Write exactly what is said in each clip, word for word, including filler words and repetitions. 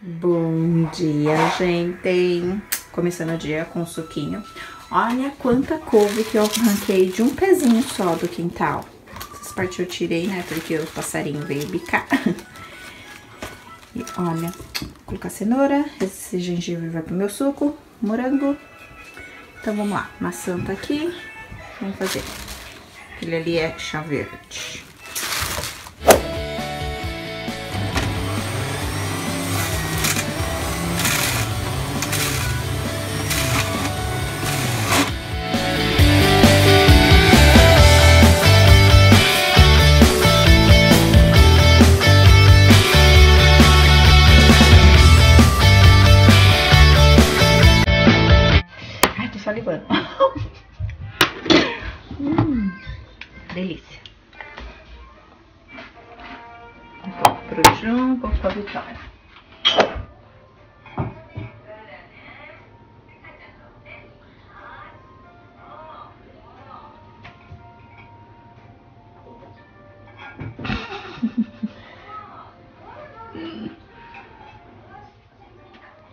Bom dia, gente! Começando o dia com suquinho. Olha quanta couve que eu arranquei de um pezinho só do quintal. Essa parte eu tirei, né? Porque o passarinho veio bicar. E olha, vou colocar cenoura, esse gengibre vai pro meu suco, morango. Então vamos lá, maçã tá aqui. Vamos fazer. Aquele ali é chá verde. Hum, delícia. Um pouco pro Jun, um pouco pra Vitória.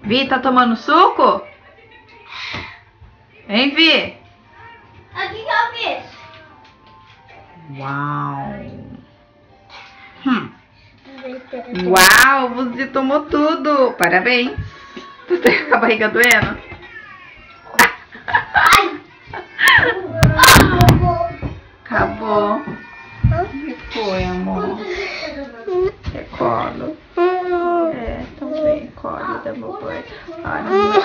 Vi, tá tomando suco? Hein, Vi? Aqui que eu fiz. Uau. Hum. Uau, você tomou tudo. Parabéns. Tu tem a barriga doendo? Acabou. O que foi, amor? Você colo. É, também colo da mamãe. Olha,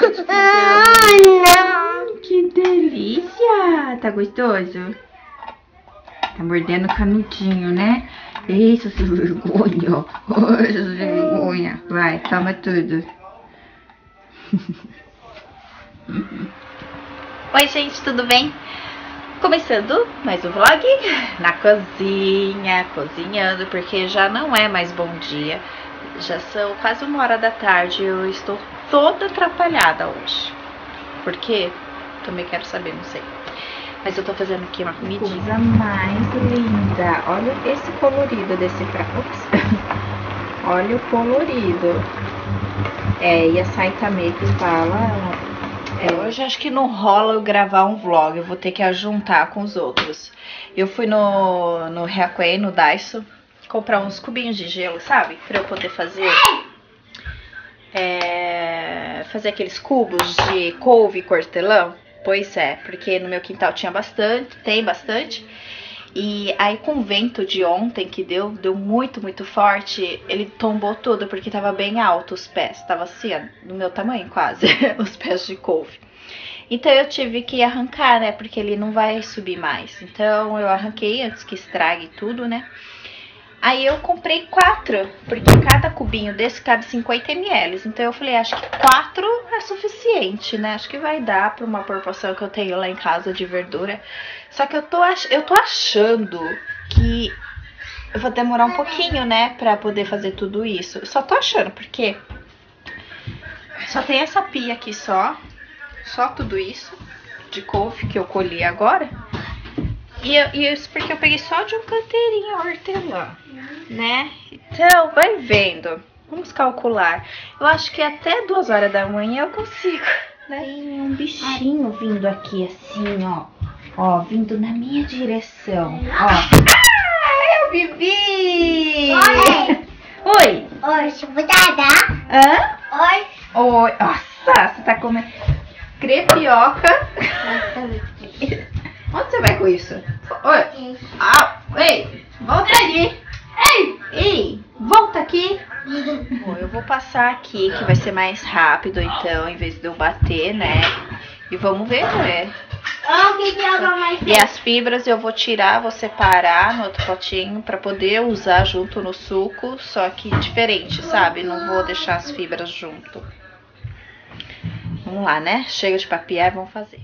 que delícia! Tá gostoso? Tá mordendo o canudinho, né? Isso, seu vergonha! Isso, vergonha! Vai, toma tudo! Oi, gente, tudo bem? Começando mais um vlog na cozinha, cozinhando, porque já não é mais bom dia. Já são quase uma hora da tarde e eu estou toda atrapalhada hoje. Por quê? Também quero saber, não sei. Mas eu tô fazendo aqui uma comidinha. Coisa mais linda. Olha esse colorido desse prato. Olha o colorido. É, e a Saitame que fala... É, hoje acho que não rola eu gravar um vlog. Eu vou ter que ajuntar com os outros. Eu fui no, no Reacuei, no Daiso, comprar uns cubinhos de gelo, sabe? Pra eu poder fazer... É, fazer aqueles cubos de couve e hortelã. Pois é, porque no meu quintal tinha bastante, tem bastante. E aí com o vento de ontem que deu, deu muito, muito forte, ele tombou tudo porque tava bem alto os pés. Tava assim, ó, do meu tamanho quase, os pés de couve. Então eu tive que arrancar, né, porque ele não vai subir mais. Então eu arranquei antes que estrague tudo, né. Aí eu comprei quatro, porque cada cubinho desse cabe cinquenta mililitros. Então eu falei, acho que quatro é suficiente, né? Acho que vai dar para uma proporção que eu tenho lá em casa de verdura. Só que eu tô, ach... eu tô achando que eu vou demorar um pouquinho, né? Pra poder fazer tudo isso. Eu só tô achando, porque só tem essa pia aqui só. Só tudo isso de couve que eu colhi agora. E, eu, e isso porque eu peguei só de um canteirinho a hortelã, né? Então, vai vendo. Vamos calcular. Eu acho que até duas horas da manhã eu consigo, né? Tem um bichinho vindo aqui assim, ó. Ó, vindo na minha direção, ó. Ah, é o Bibi! Oi! Oi! Oi, chubutada! Hã? Oi! Oi! Nossa, você tá comendo crepioca. Onde você vai com isso? Oi! Ah, ei! Volta ali! Ei! Ei! Volta aqui! Bom, eu vou passar aqui, que vai ser mais rápido, então, em vez de eu bater, né? E vamos ver, né? E as fibras eu vou tirar, vou separar no outro potinho pra poder usar junto no suco, só que diferente, sabe? Não vou deixar as fibras junto. Vamos lá, né? Chega de papiar e vamos fazer.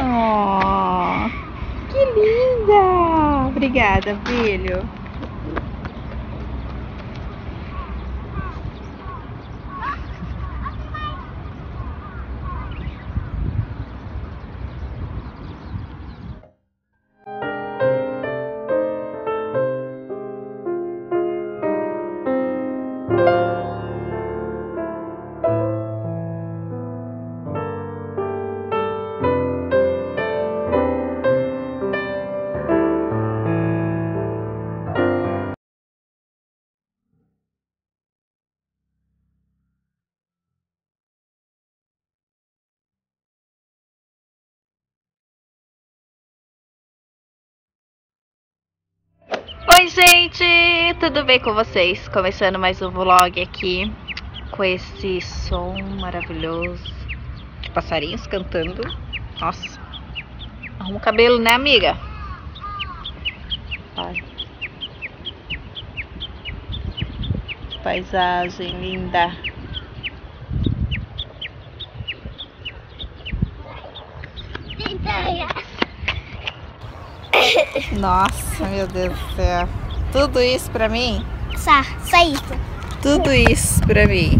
Oh, que linda! Obrigada, filho. gente, tudo bem com vocês? Começando mais um vlog aqui com esse som maravilhoso de passarinhos cantando. Nossa, arruma o cabelo, né, amiga? Olha. Paisagem linda. Nossa, meu Deus do céu. Tudo isso pra mim? Só, só isso. Tudo isso pra mim.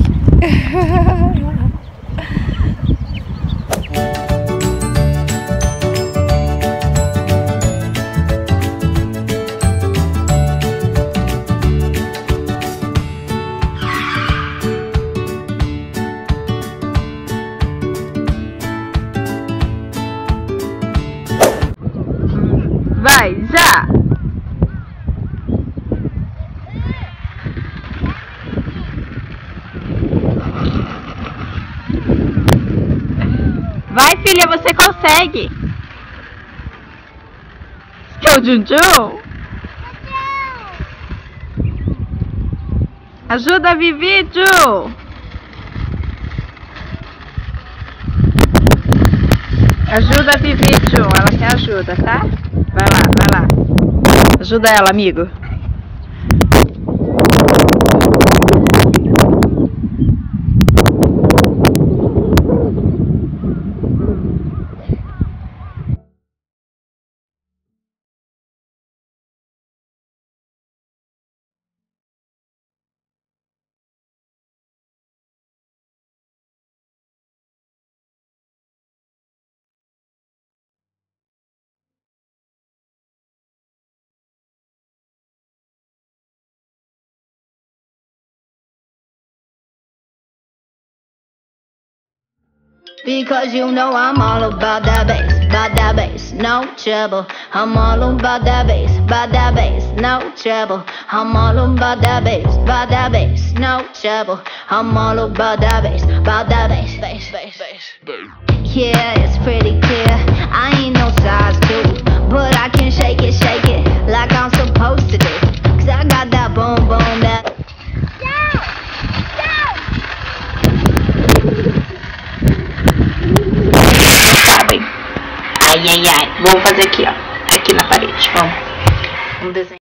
Vai, já! Vai, filha, você consegue! Que é o Junjun? Ajuda a Vivi, Ju! Ajuda a Bibi, Ju. Ela quer ajuda, tá? Vai lá, vai lá. Ajuda ela, amigo. Because you know I'm all about that bass, about that bass, no trouble. I'm all about that bass, about that bass, no trouble. I'm all about that bass, about that bass, no trouble. I'm all about that bass, about that bass, bass, bass, bass. Yeah, it's pretty clear, I ain't no size two, but I can shake it, shake it, like I'm supposed to do. Cause I got that boom, boom, that. Ai, ai, ai, vou fazer aqui, ó, aqui na parede, vamos, um desenho.